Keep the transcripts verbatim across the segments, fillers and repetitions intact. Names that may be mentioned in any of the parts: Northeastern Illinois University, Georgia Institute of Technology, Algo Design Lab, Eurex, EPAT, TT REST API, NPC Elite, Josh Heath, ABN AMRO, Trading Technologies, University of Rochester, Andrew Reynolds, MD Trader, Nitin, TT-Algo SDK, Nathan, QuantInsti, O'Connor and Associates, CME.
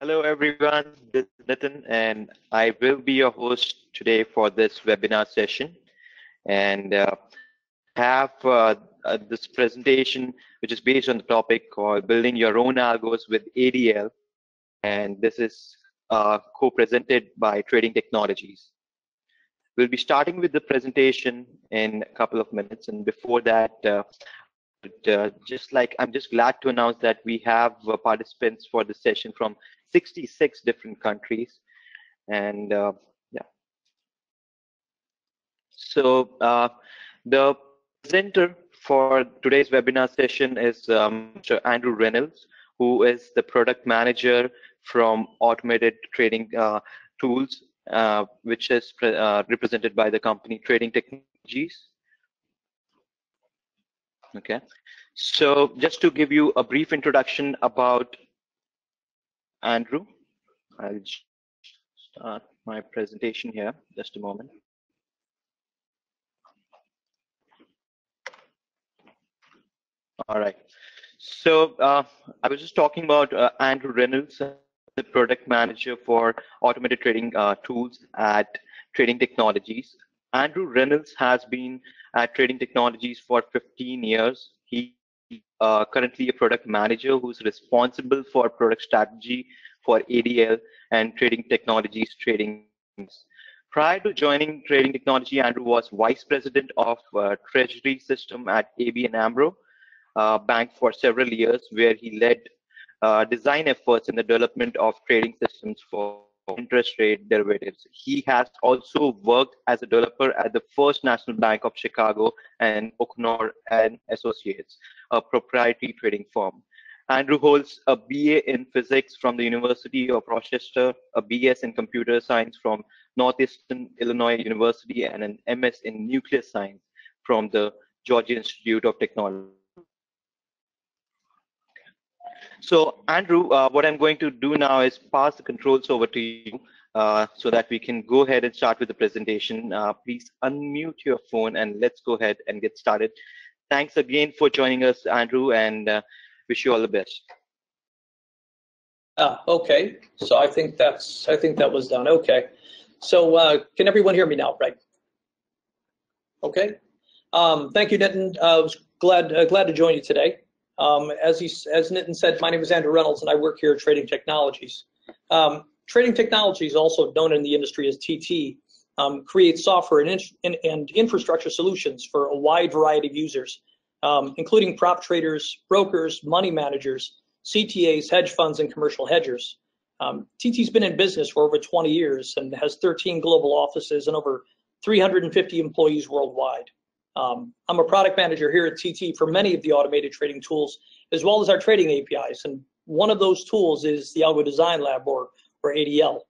Hello everyone, this is Nathan and I will be your host today for this webinar session, and uh, have uh, uh, this presentation which is based on the topic called Building Your Own Algos with A D L, and this is uh, co-presented by Trading Technologies. We'll be starting with the presentation in a couple of minutes, and before that, uh, But, uh, just like I'm just glad to announce that we have uh, participants for this session from sixty-six different countries, and uh, yeah. So uh, the presenter for today's webinar session is um, Mister Andrew Reynolds, who is the product manager from automated trading uh, tools, uh, which is uh, represented by the company Trading Technologies. Okay, so just to give you a brief introduction about Andrew, I'll start my presentation here, just a moment. All right, so uh, I was just talking about uh, Andrew Reynolds, the product manager for automated trading uh, tools at Trading Technologies. Andrew Reynolds has been at Trading Technologies for fifteen years. He's uh, currently a product manager who's responsible for product strategy for A D L and Trading Technologies trading. Prior to joining Trading Technology, Andrew was vice president of uh, Treasury System at A B N AMRO uh, Bank for several years, where he led uh, design efforts in the development of trading systems for interest rate derivatives. He has also worked as a developer at the First National Bank of Chicago and O'Connor and Associates, a proprietary trading firm. Andrew holds a B A in physics from the University of Rochester, a B S in computer science from Northeastern Illinois University, and an M S in nuclear science from the Georgia Institute of Technology. So Andrew, uh, what I'm going to do now is pass the controls over to you uh, so that we can go ahead and start with the presentation. Uh, please unmute your phone and let's go ahead and get started. Thanks again for joining us, Andrew, and uh, wish you all the best. Uh, okay, so I think that's I think that was done. Okay, so uh, can everyone hear me now, right? Okay, um, thank you, Nitin. Uh, I was glad uh, glad to join you today. Um, as, he, as Nitin said, my name is Andrew Reynolds, and I work here at Trading Technologies. Um, Trading Technologies, also known in the industry as T T, um, creates software and, in, and infrastructure solutions for a wide variety of users, um, including prop traders, brokers, money managers, C T As, hedge funds, and commercial hedgers. Um, T T's been in business for over twenty years and has thirteen global offices and over three hundred fifty employees worldwide. Um, I'm a product manager here at T T for many of the automated trading tools, as well as our trading A P Is. And one of those tools is the Algo Design Lab, or, or A D L.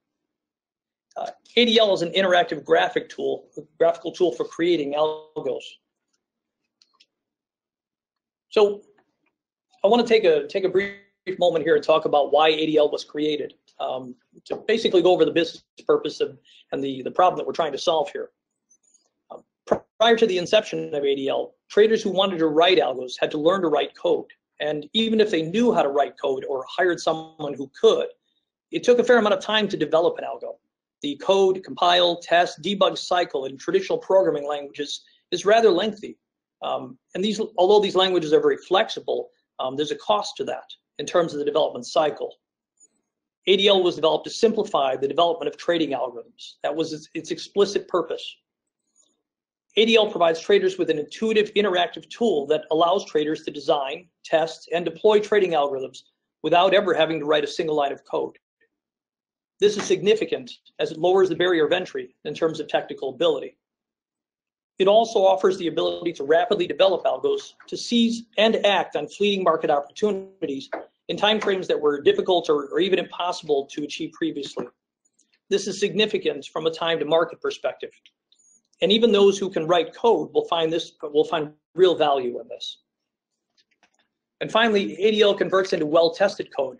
Uh, A D L is an interactive graphic tool, graphical tool for creating algos. So I want to take a, take a brief moment here and talk about why A D L was created, um, to basically go over the business purpose of, and the, the problem that we're trying to solve here. Prior to the inception of A D L, traders who wanted to write algos had to learn to write code. And even if they knew how to write code or hired someone who could, it took a fair amount of time to develop an algo. The code, compile, test, debug cycle in traditional programming languages is rather lengthy. Um, and these, although these languages are very flexible, um, there's a cost to that in terms of the development cycle. A D L was developed to simplify the development of trading algorithms. That was its, its explicit purpose. A D L provides traders with an intuitive, interactive tool that allows traders to design, test, and deploy trading algorithms without ever having to write a single line of code. This is significant as it lowers the barrier of entry in terms of technical ability. It also offers the ability to rapidly develop algos to seize and act on fleeting market opportunities in timeframes that were difficult or, or even impossible to achieve previously. This is significant from a time to market perspective. And even those who can write code will find this will find real value in this. And finally, A D L converts into well-tested code,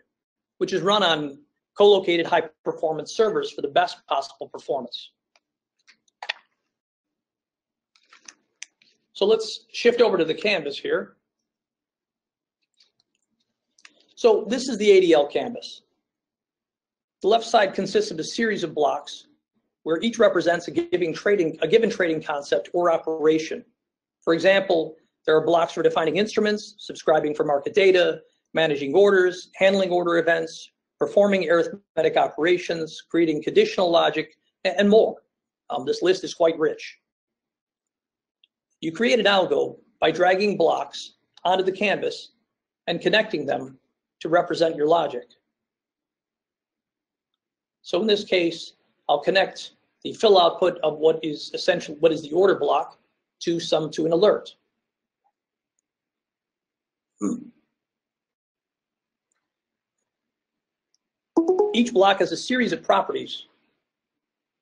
which is run on co-located high-performance servers for the best possible performance. So let's shift over to the canvas here. So this is the A D L canvas. The left side consists of a series of blocks where each represents a given trading, a given trading concept or operation. For example, there are blocks for defining instruments, subscribing for market data, managing orders, handling order events, performing arithmetic operations, creating conditional logic, and more. Um, this list is quite rich. You create an algo by dragging blocks onto the canvas and connecting them to represent your logic. So in this case, I'll connect the fill output of what is essentially what is the order block to some to an alert. Each block has a series of properties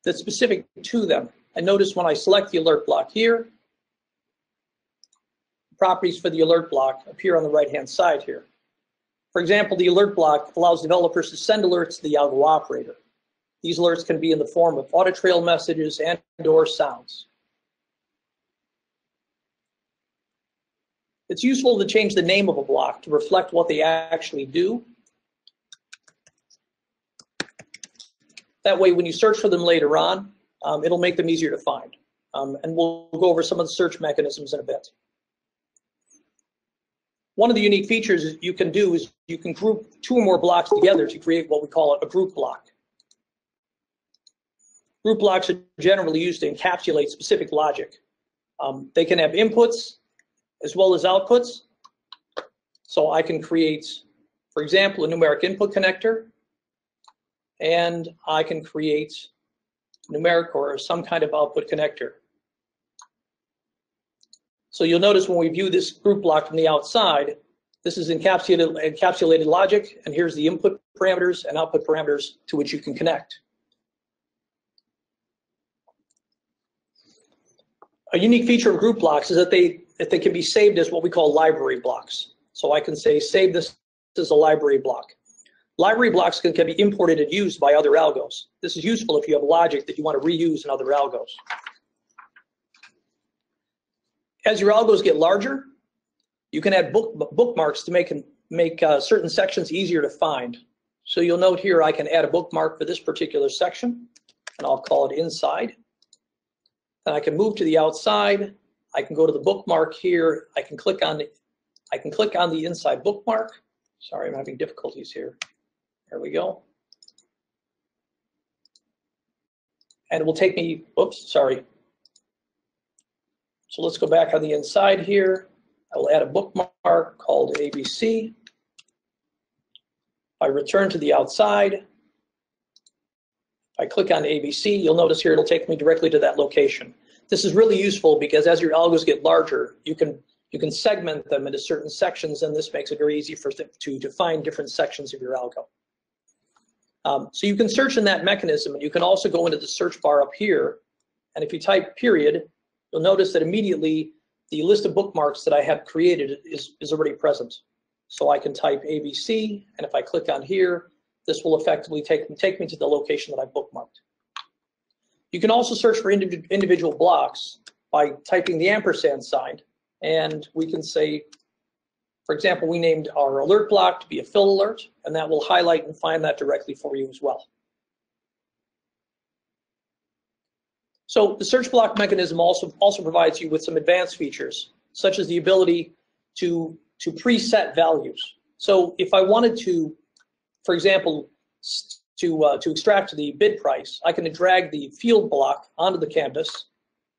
that's specific to them. And notice when I select the alert block here, properties for the alert block appear on the right-hand side here. For example, the alert block allows developers to send alerts to the algo operator. These alerts can be in the form of audit trail messages and or sounds. It's useful to change the name of a block to reflect what they actually do. That way, when you search for them later on, um, it'll make them easier to find. Um, and we'll go over some of the search mechanisms in a bit. One of the unique features you can do is you can group two or more blocks together to create what we call a group block. Group blocks are generally used to encapsulate specific logic. Um, they can have inputs as well as outputs. So I can create, for example, a numeric input connector, and I can create numeric or some kind of output connector. So you'll notice when we view this group block from the outside, this is encapsulated, encapsulated logic, and here's the input parameters and output parameters to which you can connect. A unique feature of group blocks is that they, that they can be saved as what we call library blocks. So I can say, save this as a library block. Library blocks can, can be imported and used by other algos. This is useful if you have logic that you want to reuse in other algos. As your algos get larger, you can add book, bookmarks to make, make uh, certain sections easier to find. So you'll note here I can add a bookmark for this particular section, and I'll call it inside. Then I can move to the outside. I can go to the bookmark here. I can click on the, I can click on the inside bookmark. Sorry, I'm having difficulties here. There we go. And it will take me, oops, sorry. So let's go back on the inside here. I will add a bookmark called A B C. I return to the outside. If I click on A B C, you'll notice here it'll take me directly to that location. This is really useful because as your algos get larger, you can you can segment them into certain sections, and this makes it very easy for to define different sections of your algo. Um, so you can search in that mechanism, and you can also go into the search bar up here, and if you type period, you'll notice that immediately the list of bookmarks that I have created is, is already present. So I can type A B C, and if I click on here, this will effectively take, take me to the location that I bookmarked. You can also search for indiv individual blocks by typing the ampersand sign, and we can say, for example, we named our alert block to be a fill alert, and that will highlight and find that directly for you as well. So the search block mechanism also, also provides you with some advanced features, such as the ability to, to preset values. So if I wanted to, for example, to, uh, to extract the bid price, I can drag the field block onto the canvas.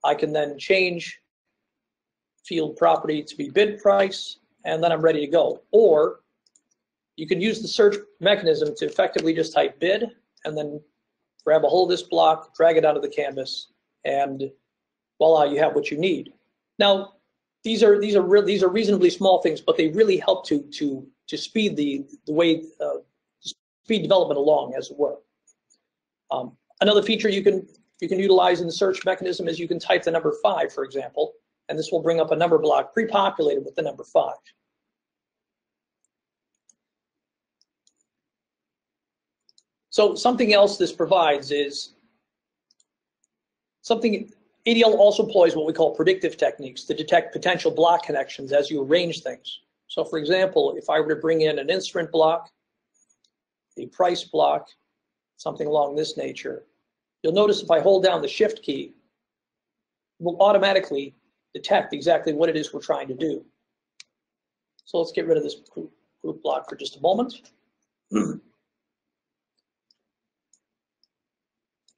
I can then change field property to be bid price, and then I'm ready to go. Or you can use the search mechanism to effectively just type bid, and then grab a hold of this block, drag it onto the canvas, and voila, you have what you need. Now, these are these are these are reasonably small things, but they really help to to to speed the the way uh, speed development along, as it were. Um, another feature you can you can utilize in the search mechanism is you can type the number five, for example, and this will bring up a number block pre-populated with the number five. So something else this provides is something A D L also employs what we call predictive techniques to detect potential block connections as you arrange things. So for example, if I were to bring in an instrument block, a price block, something along this nature, you'll notice if I hold down the shift key, it will automatically detect exactly what it is we're trying to do. So let's get rid of this group, group block for just a moment.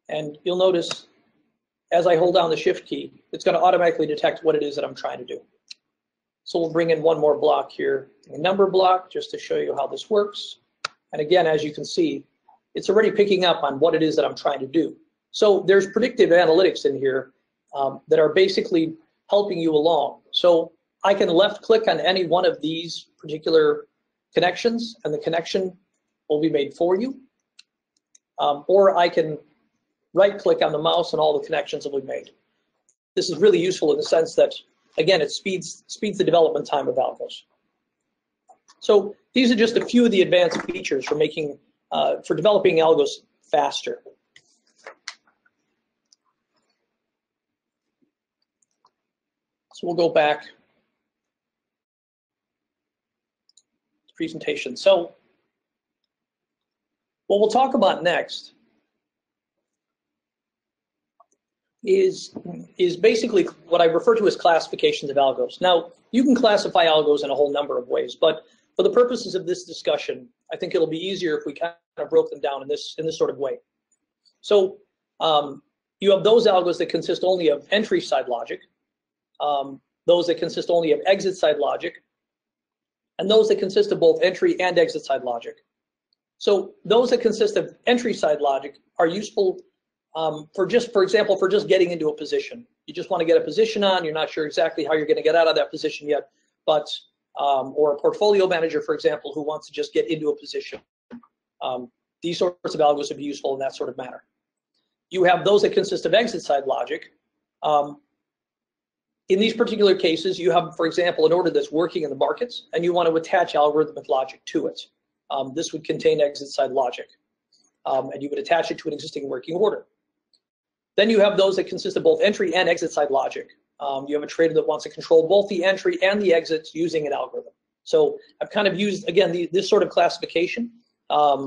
And you'll notice as I hold down the shift key, it's going to automatically detect what it is that I'm trying to do. So we'll bring in one more block here, a number block, just to show you how this works. And again, as you can see, it's already picking up on what it is that I'm trying to do. So there's predictive analytics in here um, that are basically helping you along. So I can left click on any one of these particular connections and the connection will be made for you. Um, or I can right click on the mouse and all the connections will be made. This is really useful in the sense that, again, it speeds, speeds the development time of algos. So these are just a few of the advanced features for making, uh, for developing algos faster. So we'll go back to the presentation. So what we'll talk about next is is basically what I refer to as classifications of algos. Now, you can classify algos in a whole number of ways, but for the purposes of this discussion, I think it'll be easier if we kind of broke them down in this in this sort of way. So um, you have those algos that consist only of entry side logic, um, those that consist only of exit side logic, and those that consist of both entry and exit side logic. So those that consist of entry side logic are useful Um, for just, for example, for just getting into a position. You just want to get a position on, you're not sure exactly how you're going to get out of that position yet, but, um, or a portfolio manager, for example, who wants to just get into a position. Um, these sorts of algos would be useful in that sort of manner. You have those that consist of exit side logic. Um, in these particular cases, you have, for example, an order that's working in the markets, and you want to attach algorithmic logic to it. Um, this would contain exit side logic, um, and you would attach it to an existing working order. Then you have those that consist of both entry and exit side logic. Um, you have a trader that wants to control both the entry and the exits using an algorithm. So I've kind of used, again, the, this sort of classification. Um,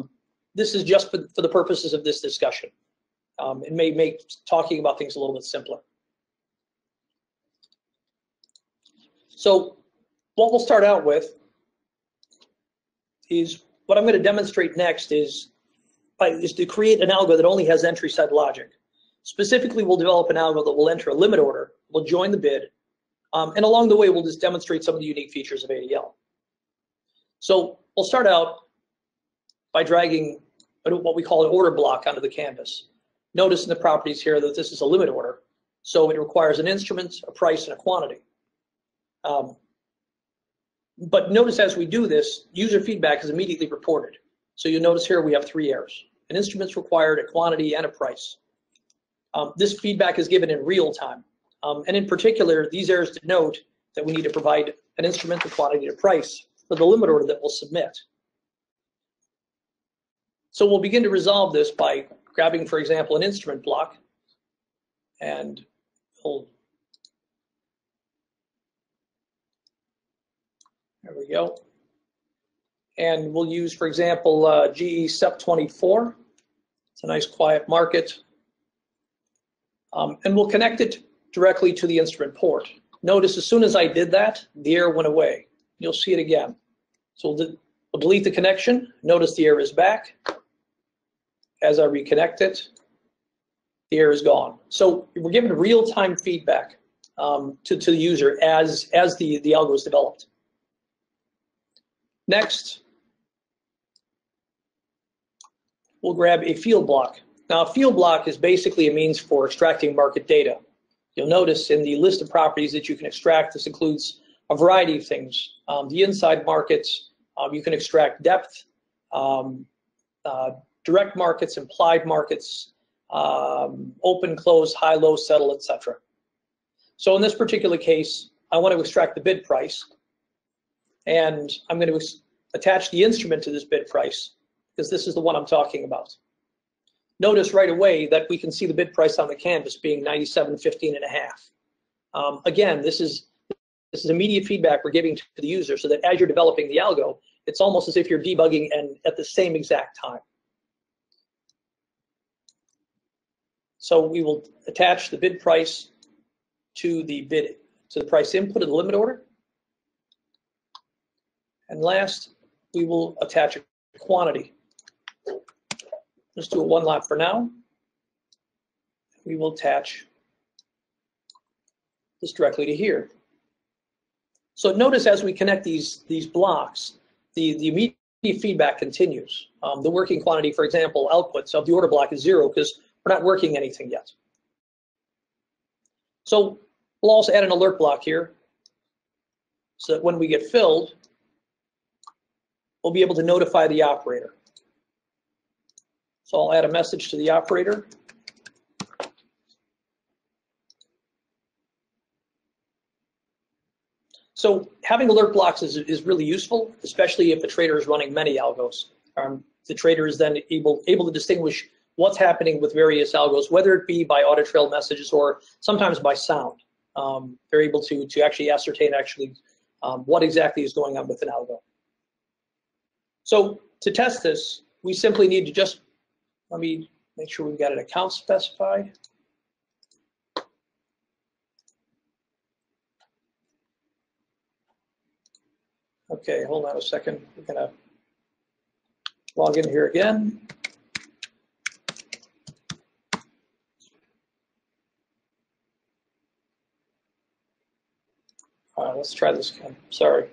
this is just for, for the purposes of this discussion. Um, it may make talking about things a little bit simpler. So what we'll start out with is what I'm going to demonstrate next is, is to create an algo that only has entry side logic. Specifically, we'll develop an algo that will enter a limit order, we'll join the bid, um, and along the way, we'll just demonstrate some of the unique features of A D L. So we'll start out by dragging what we call an order block onto the canvas. Notice in the properties here that this is a limit order, so it requires an instrument, a price, and a quantity. Um, but notice as we do this, user feedback is immediately reported. So you'll notice here we have three errors. An instrument's required, a quantity, and a price. Um, this feedback is given in real time, um, and in particular, these errors denote that we need to provide an instrument, a quantity, a price for the limit order that we'll submit. So we'll begin to resolve this by grabbing, for example, an instrument block, and we'll, there we go, and we'll use, for example, uh, G E S E P twenty-four. It's a nice quiet market. Um, and we'll connect it directly to the instrument port. Notice as soon as I did that, the error went away. You'll see it again. So we'll, de we'll delete the connection. Notice the error is back. As I reconnect it, the error is gone. So we're given real-time feedback um, to, to the user as, as the, the algo is developed. Next, we'll grab a field block. Now, a field block is basically a means for extracting market data. You'll notice in the list of properties that you can extract, this includes a variety of things. Um, the inside markets, um, you can extract depth, um, uh, direct markets, implied markets, um, open, close, high, low, settle, et cetera. So in this particular case, I want to extract the bid price, and I'm going to attach the instrument to this bid price because this is the one I'm talking about. notice right away that we can see the bid price on the canvas being ninety-seven fifteen and a half. Um, again, this is this is immediate feedback we're giving to the user, so that as you're developing the algo, it's almost as if you're debugging and at the same exact time. So we will attach the bid price to the bid, to the price input of the limit order. And last, we will attach a quantity. Let's do a one lot for now. We will attach this directly to here. So notice as we connect these, these blocks, the, the immediate feedback continues. Um, the working quantity, for example, outputs of the order block is zero because we're not working anything yet. So we'll also add an alert block here so that when we get filled, we'll be able to notify the operator. So I'll add a message to the operator. So having alert blocks is, is really useful, especially if the trader is running many algos. Um, the trader is then able, able to distinguish what's happening with various algos, whether it be by audit trail messages or sometimes by sound. Um, they're able to, to actually ascertain actually um, what exactly is going on with an algo. So to test this, we simply need to just, let me make sure we've got an account specified. Okay, hold on a second. We're gonna log in here again. All right, let's try this again. Sorry.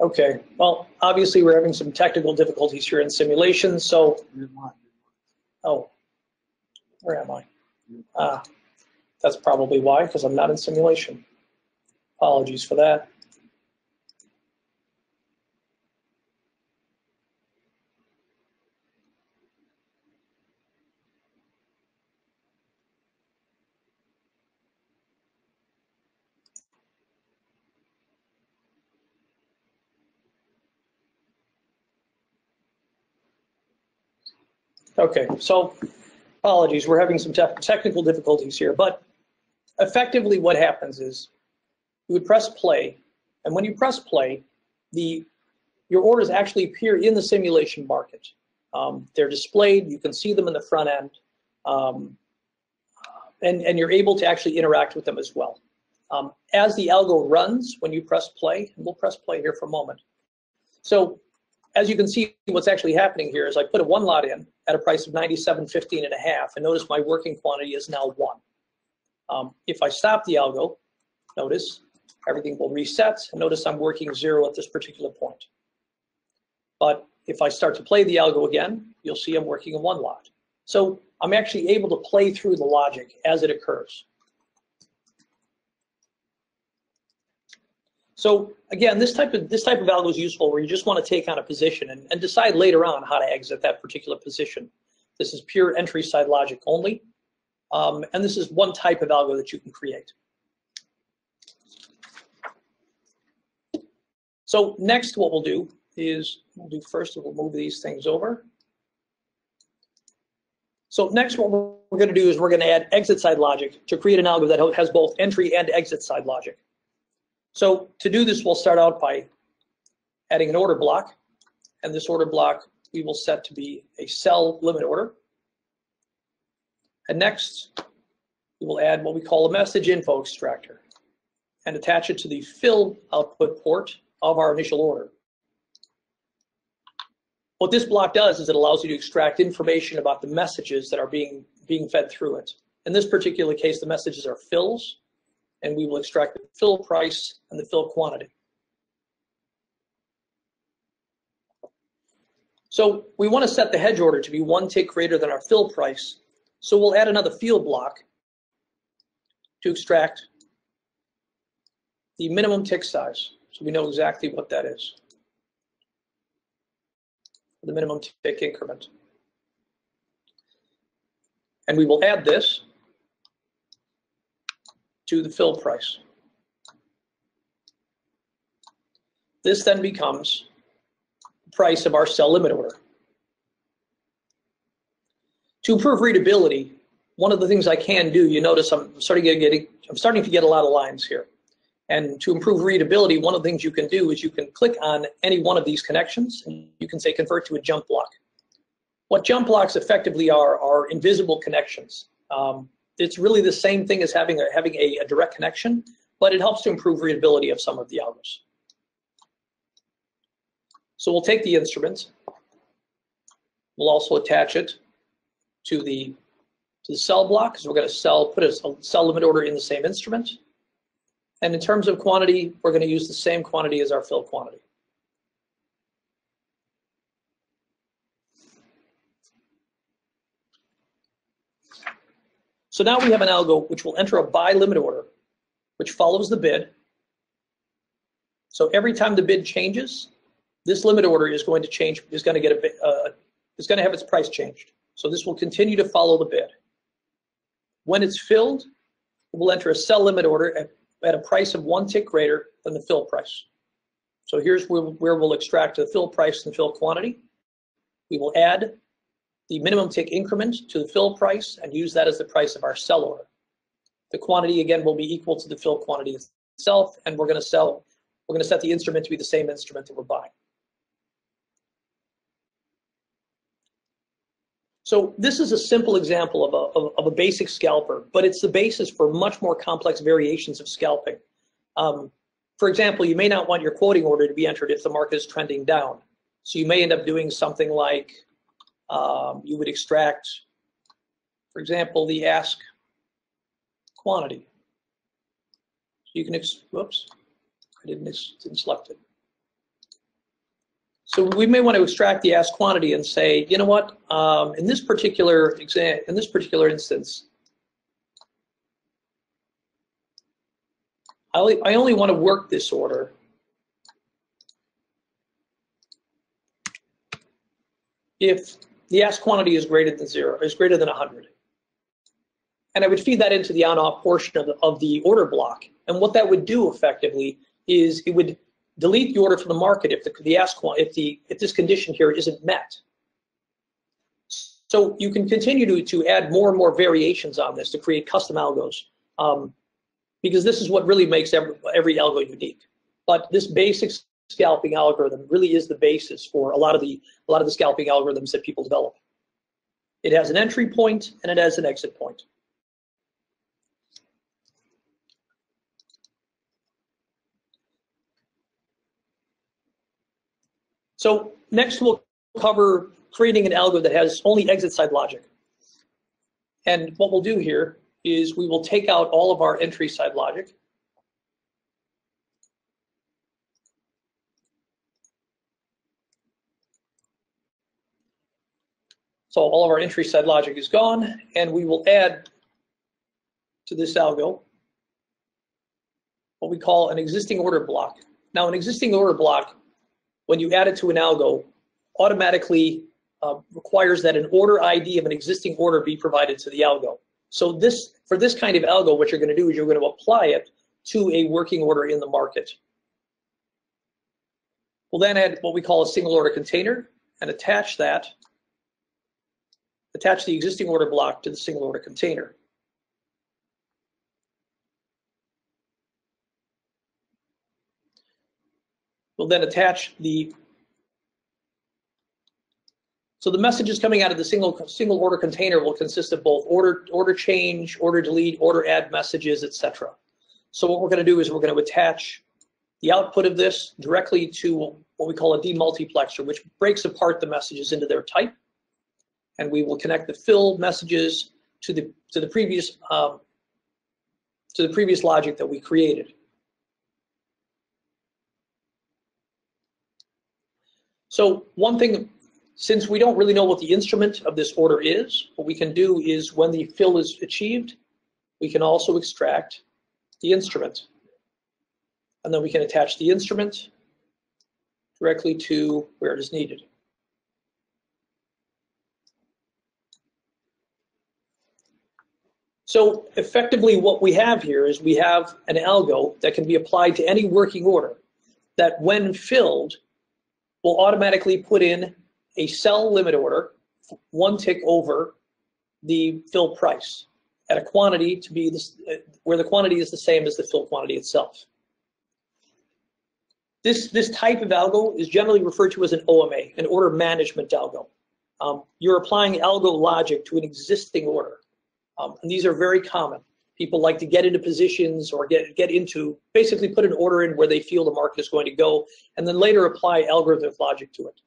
Okay, well, obviously we're having some technical difficulties here in simulation, so, oh, where am I? Ah, that's probably why, because I'm not in simulation. Apologies for that. Okay, so apologies, we're having some te technical difficulties here, but effectively what happens is you would press play, and when you press play, the your orders actually appear in the simulation market. Um, they're displayed, you can see them in the front end, um, and, and you're able to actually interact with them as well. Um, as the algo runs, when you press play, and we'll press play here for a moment. So as you can see, what's actually happening here is I put a one lot in at a price of ninety-seven fifteen and a half, and notice my working quantity is now one. Um, if I stop the algo, notice everything will reset, and notice I'm working zero at this particular point. But if I start to play the algo again, you'll see I'm working a one lot. So I'm actually able to play through the logic as it occurs. So again, this type of this type of algo is useful where you just want to take on a position and, and decide later on how to exit that particular position. This is pure entry side logic only, um, and this is one type of algo that you can create. So next, what we'll do is we'll do first we'll move these things over. So next, what we're going to do is we're going to add exit side logic to create an algo that has both entry and exit side logic. So to do this, we'll start out by adding an order block, and this order block we will set to be a sell limit order. And next, we will add what we call a message info extractor and attach it to the fill output port of our initial order. What this block does is it allows you to extract information about the messages that are being, being fed through it. In this particular case, the messages are fills, and we will extract the fill price and the fill quantity. So we want to set the hedge order to be one tick greater than our fill price. So we'll add another field block to extract the minimum tick size. So we know exactly what that is, the minimum tick increment. And we will add this to the fill price. This then becomes the price of our sell limit order. To improve readability, one of the things I can do, you notice I'm starting to get, I'm starting to get a lot of lines here. And to improve readability, one of the things you can do is you can click on any one of these connections, and you can say convert to a jump block. What jump blocks effectively are, are invisible connections. Um, it's really the same thing as having, a, having a, a direct connection, but it helps to improve readability of some of the algos. So we'll take the instrument. We'll also attach it to the, to the sell block, because we're going to sell, put a sell limit order in the same instrument. And in terms of quantity, we're going to use the same quantity as our fill quantity. So now we have an algo which will enter a buy limit order, which follows the bid. So every time the bid changes, this limit order is going to change, is going to get a, uh, is going to have its price changed. So this will continue to follow the bid. When it's filled, we'll enter a sell limit order at, at a price of one tick greater than the fill price. So here's where, where we'll extract the fill price and fill quantity. We will add the minimum tick increment to the fill price and use that as the price of our sell order. The quantity again will be equal to the fill quantity itself, and we're going to sell, we're going to set the instrument to be the same instrument that we're buying. So this is a simple example of a, of, of a basic scalper, but it's the basis for much more complex variations of scalping. Um, for example, you may not want your quoting order to be entered if the market is trending down. So you may end up doing something like Um, you would extract, for example, the ask quantity. So you can, ex whoops, I didn't, didn't select it. So we may want to extract the ask quantity and say, you know what, um, in this particular exam, in this particular instance, I only, I only want to work this order if the ask quantity is greater than zero, is greater than one hundred. And I would feed that into the on-off portion of the, of the order block. And what that would do effectively is it would delete the order from the market if the, the ask if the if this condition here isn't met. So you can continue to to add more and more variations on this to create custom algos, um, because this is what really makes every, every algo unique. But this basic scalping algorithm really is the basis for a lot of the a lot of the scalping algorithms that people develop. It has an entry point and it has an exit point. So next we'll cover creating an algo that has only exit side logic. And what we'll do here is we will take out all of our entry side logic. So all of our entry side logic is gone, and we will add to this algo what we call an existing order block. Now, an existing order block, when you add it to an algo, automatically uh, requires that an order I D of an existing order be provided to the algo. So this, for this kind of algo, what you're going to do is you're going to apply it to a working order in the market. We'll then add what we call a single order container and attach that. Attach the existing order block to the single order container. We'll then attach the, so the messages coming out of the single single order container will consist of both order, order change, order delete, order add messages, et cetera. So what we're going to do is we're going to attach the output of this directly to what we call a demultiplexer, which breaks apart the messages into their type. And we will connect the fill messages to the to the previous um, to the previous logic that we created. So one thing, since we don't really know what the instrument of this order is, what we can do is when the fill is achieved, we can also extract the instrument, and then we can attach the instrument directly to where it is needed. So effectively what we have here is we have an algo that can be applied to any working order that when filled will automatically put in a sell limit order one tick over the fill price at a quantity to be this, where the quantity is the same as the fill quantity itself. This, this type of algo is generally referred to as an O M A, an order management algo. Um, you're applying algo logic to an existing order. Um, and these are very common. People like to get into positions or get, get into, basically put an order in where they feel the market is going to go, and then later apply algorithmic logic to it.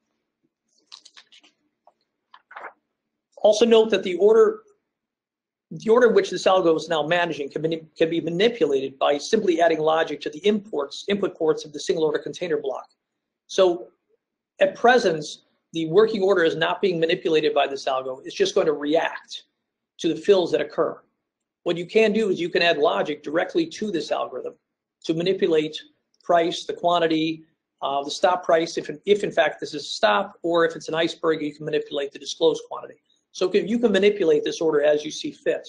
Also note that the order, the order in which this algo is now managing can be, can be manipulated by simply adding logic to the imports, input ports of the single order container block. So at present, the working order is not being manipulated by this algo. It's just going to react to the fills that occur. What you can do is you can add logic directly to this algorithm to manipulate price, the quantity, uh, the stop price, if, if in fact this is a stop, or if it's an iceberg, you can manipulate the disclosed quantity. So can, you can manipulate this order as you see fit.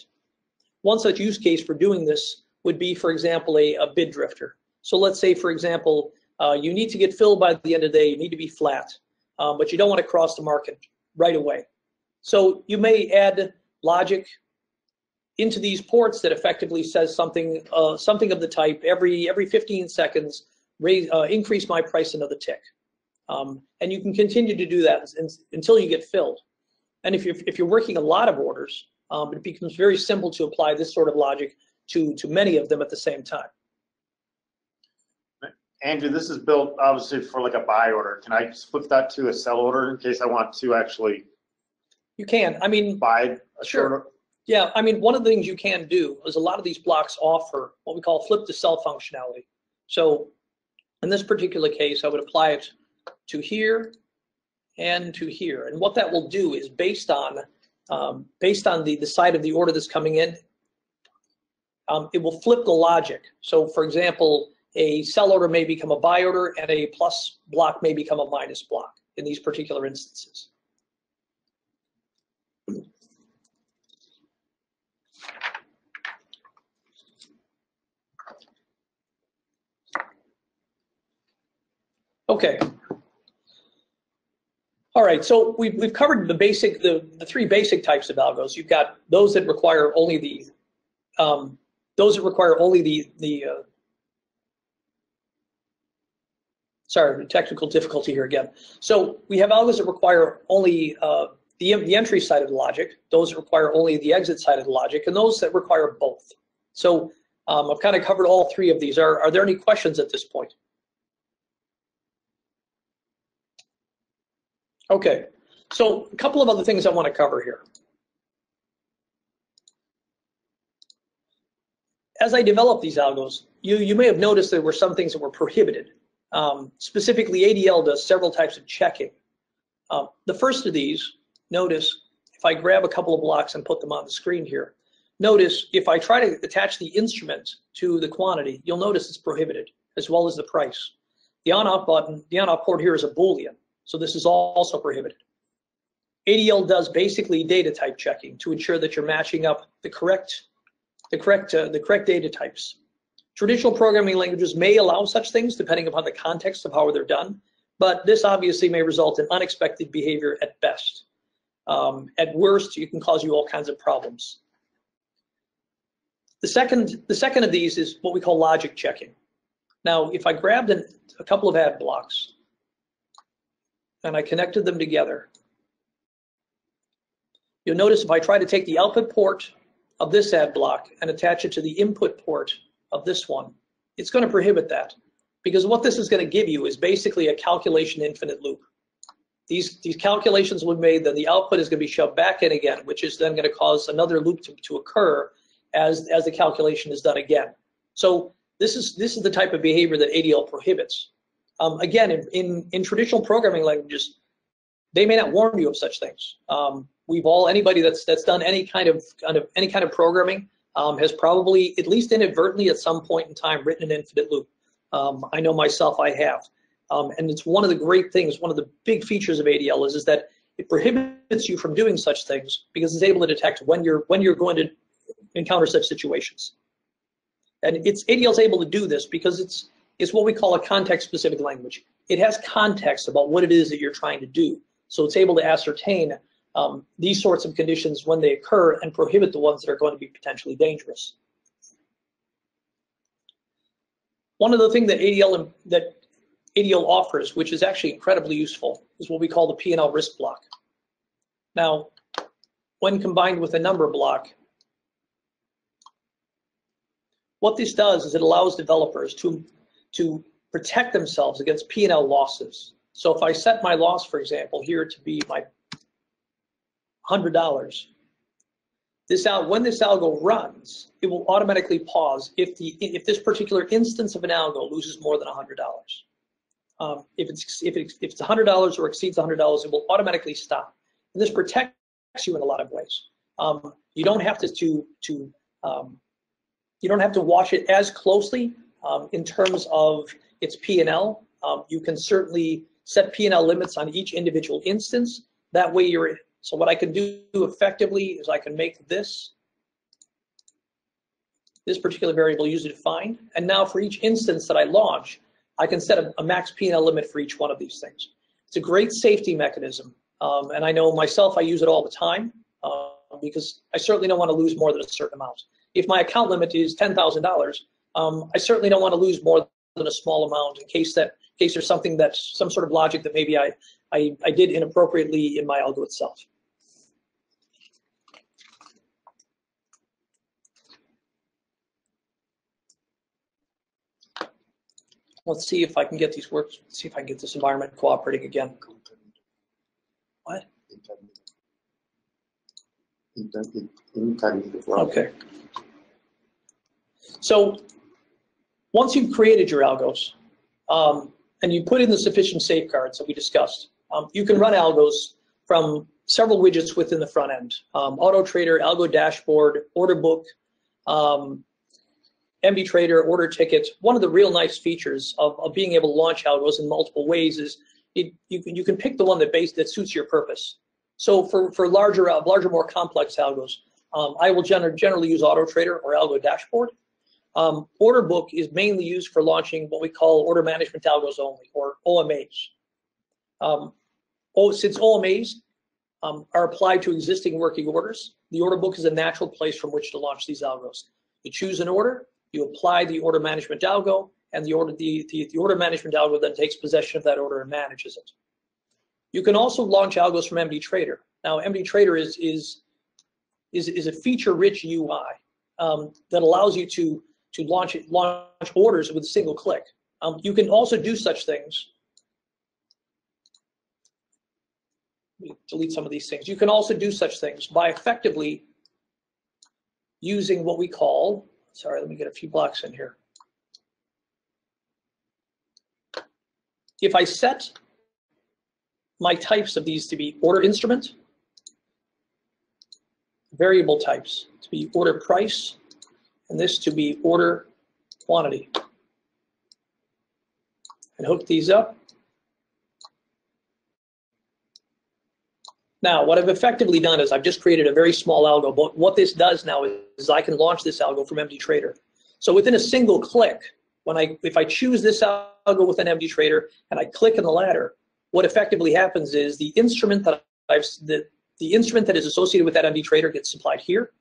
One such use case for doing this would be, for example, a, a bid drifter. So let's say, for example, uh, you need to get filled by the end of the day, you need to be flat, um, but you don't want to cross the market right away. So you may add logic into these ports that effectively says something uh, something of the type, every every fifteen seconds, raise, uh, increase my price another tick. Um, and you can continue to do that until you get filled. And if you're, if you're working a lot of orders, um, it becomes very simple to apply this sort of logic to, to many of them at the same time. Andrew, this is built obviously for like a buy order. Can I flip that to a sell order in case I want to actually? You can, I mean, buy a sure. Order? Yeah, I mean, one of the things you can do is a lot of these blocks offer what we call flip to sell functionality. So in this particular case, I would apply it to here and to here. And what that will do is based on um, based on the, the side of the order that's coming in, um, it will flip the logic. So for example, a sell order may become a buy order and a plus block may become a minus block in these particular instances. Okay. All right, so we've, we've covered the basic, the, the three basic types of algos. You've got those that require only the, um, those that require only the, the uh, sorry, technical difficulty here again. So we have algos that require only uh, the, the entry side of the logic, those that require only the exit side of the logic, and those that require both. So um, I've kind of covered all three of these. Are, are there any questions at this point? Okay, so a couple of other things I want to cover here. As I develop these algos, you, you may have noticed there were some things that were prohibited. Um, specifically, A D L does several types of checking. Um, the first of these, notice, if I grab a couple of blocks and put them on the screen here, notice if I try to attach the instrument to the quantity, you'll notice it's prohibited, as well as the price. The on-off button, the on-off port here is a Boolean. So this is also prohibited. A D L does basically data type checking to ensure that you're matching up the correct, the correct, uh, the correct data types. Traditional programming languages may allow such things depending upon the context of how they're done, but this obviously may result in unexpected behavior at best. Um, at worst, it can cause you all kinds of problems. The second, the second of these is what we call logic checking. Now, if I grabbed an, a couple of ad blocks, and I connected them together, you'll notice if I try to take the output port of this ad block and attach it to the input port of this one, it's going to prohibit that, because what this is going to give you is basically a calculation infinite loop. These, these calculations will be made, then the output is going to be shoved back in again, which is then going to cause another loop to, to occur as, as the calculation is done again. So this is, this is the type of behavior that A D L prohibits. Um, again, in, in, in traditional programming languages, they may not warn you of such things. Um, we've all, anybody that's that's done any kind of, kind of any kind of programming um, has probably, at least inadvertently at some point in time, written an infinite loop. Um, I know myself, I have. Um, and it's one of the great things, one of the big features of A D L is, is that it prohibits you from doing such things because it's able to detect when you're, when you're going to encounter such situations. And it's A D L is able to do this because it's it's what we call a context-specific language. It has context about what it is that you're trying to do. So it's able to ascertain um, these sorts of conditions when they occur and prohibit the ones that are going to be potentially dangerous. One of the things that A D L that A D L offers, which is actually incredibly useful, is what we call the P and L risk block. Now, when combined with a number block, what this does is it allows developers to, to protect themselves against P and L losses. So if I set my loss, for example, here to be my one hundred dollars, this out, when this algo runs, it will automatically pause if, the, if this particular instance of an algo loses more than one hundred dollars. Um, if, it's, if, it, if it's one hundred dollars or exceeds one hundred dollars, it will automatically stop. And this protects you in a lot of ways. Um, you don't have to, to, to um, you don't have to watch it as closely um, in terms of its P and L. Um, you can certainly set P and L limits on each individual instance. That way you're, so what I can do effectively is I can make this, this particular variable user defined. And now for each instance that I launch, I can set a, a max P and L limit for each one of these things. It's a great safety mechanism. Um, and I know myself, I use it all the time uh, because I certainly don't want to lose more than a certain amount. If my account limit is ten thousand dollars, um, I certainly don't want to lose more than a small amount in case that in case there's something that's some sort of logic that maybe I, I, I did inappropriately in my algo itself. Let's see if I can get these works, see if I can get this environment cooperating again. What? Okay. So once you've created your algos um, and you put in the sufficient safeguards that we discussed, um, you can run algos from several widgets within the front end. Um, Auto Trader, Algo Dashboard, Order Book, um, M B Trader, Order Ticket. One of the real nice features of, of being able to launch algos in multiple ways is it, you, can, you can pick the one that, base, that suits your purpose. So for, for larger, uh, larger, more complex algos, um, I will gener generally use Auto Trader or Algo Dashboard. Um, Order Book is mainly used for launching what we call order management algos only, or O M As. Um, oh, since O M As um, are applied to existing working orders, the Order Book is a natural place from which to launch these algos. You choose an order, you apply the order management algo, and the order, the, the, the order management algo then takes possession of that order and manages it. You can also launch algos from M D Trader. Now, M D Trader is, is, is, is a feature-rich U I um, that allows you to to launch it, launch orders with a single click. Um, you can also do such things. Let me delete some of these things. You can also do such things by effectively using what we call, sorry, let me get a few blocks in here. If I set my types of these to be order instrument, variable types to be order price, and this to be order quantity, and hook these up. Now, what I've effectively done is I've just created a very small algo, but what this does now is, is I can launch this algo from M D Trader. So within a single click, when I, if I choose this algo with an M D Trader and I click on the ladder, what effectively happens is the instrument that I've, the, the instrument that is associated with that M D Trader gets supplied here.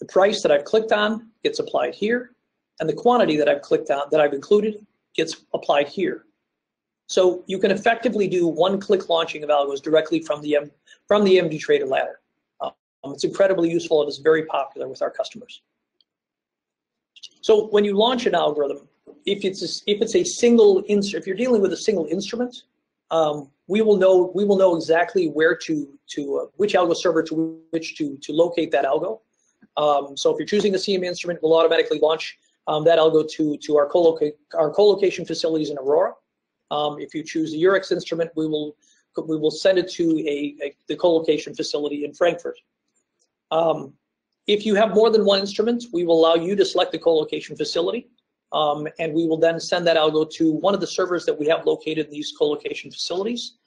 The price that I've clicked on gets applied here, and the quantity that I've clicked on, that I've included, gets applied here. So you can effectively do one-click launching of algos directly from the, M from the M D Trader ladder. Um, it's incredibly useful and it's very popular with our customers. So when you launch an algorithm, if it's a, if it's a single instrument, if you're dealing with a single instrument, um, we will know we will know exactly where to to uh, which algo server to which to to locate that algo. Um, so if you're choosing a C M E instrument, we'll automatically launch um, that algo to, to our co-location our co-location facilities in Aurora. Um, if you choose a Eurex instrument, we will we will send it to a, a the co-location facility in Frankfurt. Um, if you have more than one instrument, we will allow you to select the co-location facility, um, and we will then send that algo to one of the servers that we have located in these co-location facilities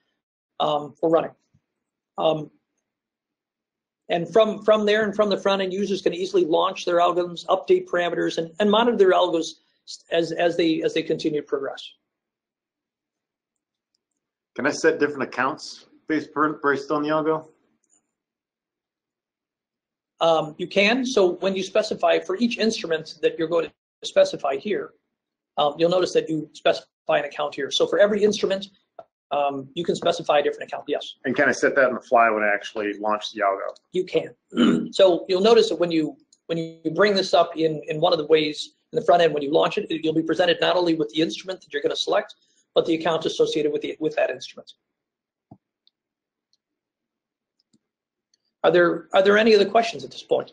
um, for running. Um, And from, from there and from the front end, users can easily launch their algorithms, update parameters, and, and monitor their algos as, as, they, as they continue to progress. Can I set different accounts based, based on the algo? Um, you can. So when you specify for each instrument that you're going to specify here, um, you'll notice that you specify an account here. So for every instrument, um, you can specify a different account, yes. And can I set that on the fly when I actually launch the algo? You can. So you'll notice that when you when you bring this up in, in one of the ways in the front end, when you launch it, you'll be presented not only with the instrument that you're going to select, but the account associated with the with that instrument. Are there are there any other questions at this point?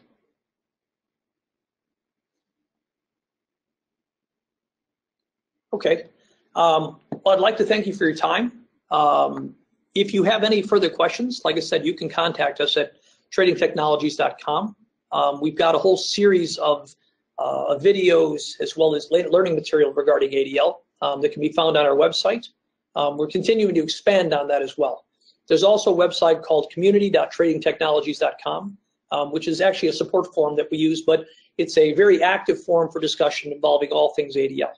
Okay. Um, well, I'd like to thank you for your time. Um, if you have any further questions, like I said, you can contact us at trading technologies dot com. Um, we've got a whole series of uh, videos as well as learning material regarding A D L. Um, that can be found on our website. Um, we're continuing to expand on that as well. There's also a website called community dot trading technologies dot com, um, which is actually a support forum that we use, but it's a very active forum for discussion involving all things A D L.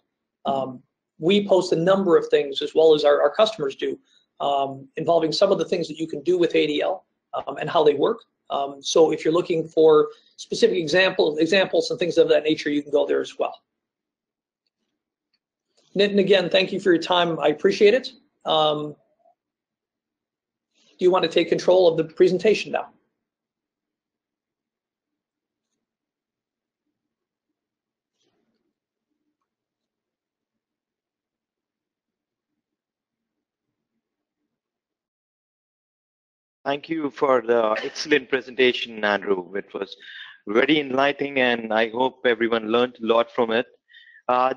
Um, we post a number of things, as well as our, our customers do, um, involving some of the things that you can do with A D L um, and how they work. Um, so if you're looking for specific example, examples and things of that nature, you can go there as well. Nitin, again, thank you for your time. I appreciate it. Um, do you want to take control of the presentation now? Thank you for the excellent presentation, Andrew. It was very enlightening, and I hope everyone learned a lot from it. Uh,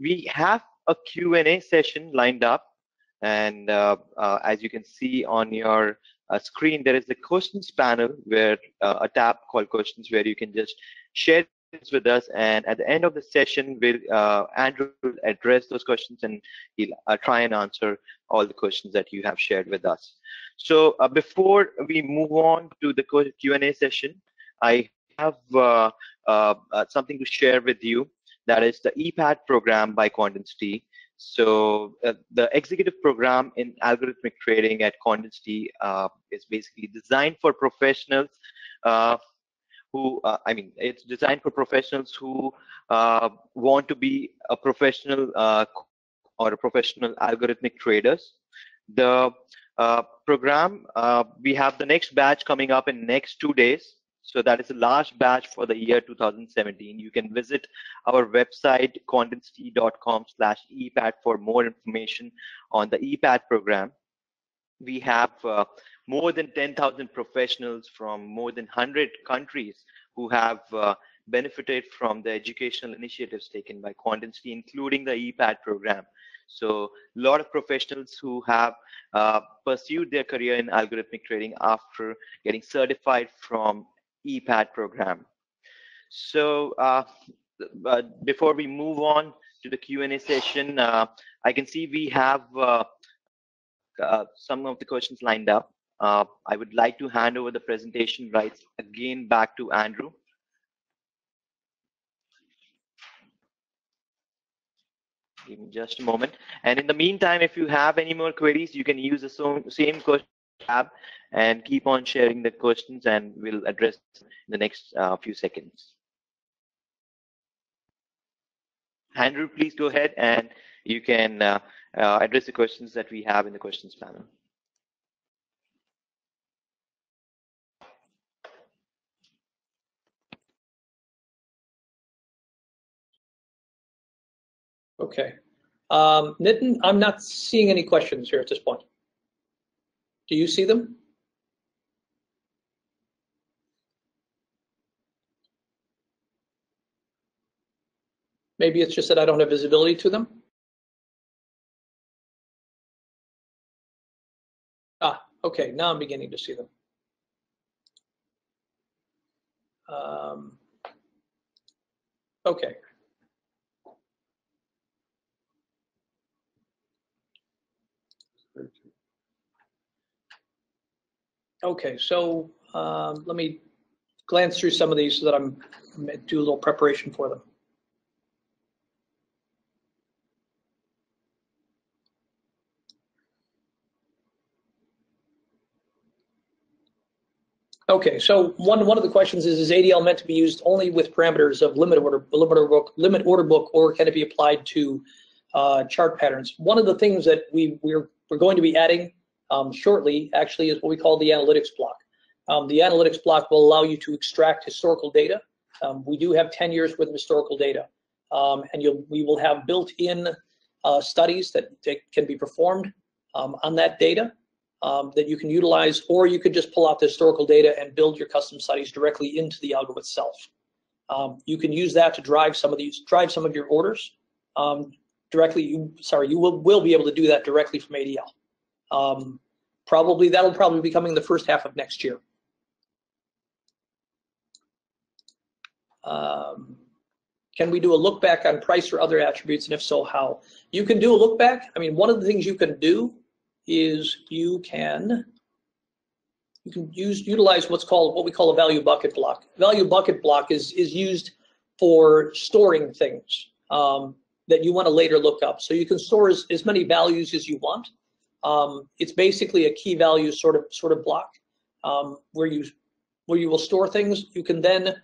we have a Q and A session lined up, and uh, uh, as you can see on your uh, screen, there is the questions panel where uh, a tab called questions, where you can just share this with us, and at the end of the session we'll, uh, Andrew will address those questions, and he'll uh, try and answer all the questions that you have shared with us. So uh, before we move on to the Q and A session, I have uh, uh, something to share with you. That is the E PAT program by QuantInsti. So uh, the executive program in algorithmic trading at QuantInsti uh, is basically designed for professionals uh, who, uh, I mean, it's designed for professionals who uh, want to be a professional uh, or a professional algorithmic traders. The uh, program, uh, we have the next batch coming up in next two days. So that is the last batch for the year two thousand seventeen. You can visit our website, quantinsti dot com slash E PAT, for more information on the E PAT program. We have uh, more than ten thousand professionals from more than one hundred countries who have uh, benefited from the educational initiatives taken by QuantInsti, including the E PAT program. So a lot of professionals who have uh, pursued their career in algorithmic trading after getting certified from E PAT program. So uh, but before we move on to the Q and A session, uh, I can see we have uh, uh, some of the questions lined up. Uh, I would like to hand over the presentation rights again back to Andrew. Give me just a moment. And in the meantime, if you have any more queries, you can use the same question tab and keep on sharing the questions, and we'll address in the next uh, few seconds. Andrew, please go ahead, and you can uh, uh, address the questions that we have in the questions panel. Okay. Um, Nitin, I'm not seeing any questions here at this point. Do you see them? Maybe it's just that I don't have visibility to them. Ah, okay, now I'm beginning to see them. Um, okay. Okay, so um, let me glance through some of these so that I'm do a little preparation for them. Okay, so one one of the questions is: is A D L meant to be used only with parameters of limit order, limit order book, limit order book, or can it be applied to uh, chart patterns? One of the things that we we're we're going to be adding um, shortly, actually, is what we call the analytics block. Um, the analytics block will allow you to extract historical data. Um, we do have ten years worth of historical data, um, and you'll we will have built-in uh, studies that, that can be performed um, on that data. Um, that you can utilize, or you could just pull out the historical data and build your custom studies directly into the algo itself. Um, you can use that to drive some of these, drive some of your orders um, directly. You, sorry, you will, will be able to do that directly from A D L. Um, probably that'll probably be coming the first half of next year. Um, Can we do a look back on price or other attributes, and if so, how? You can do a look back. I mean, one of the things you can do is you can you can use utilize what's called what we call a value bucket block. Value bucket block is is used for storing things um, that you want to later look up. So you can store as, as many values as you want. Um, it's basically a key value sort of sort of block um, where you where you will store things. You can then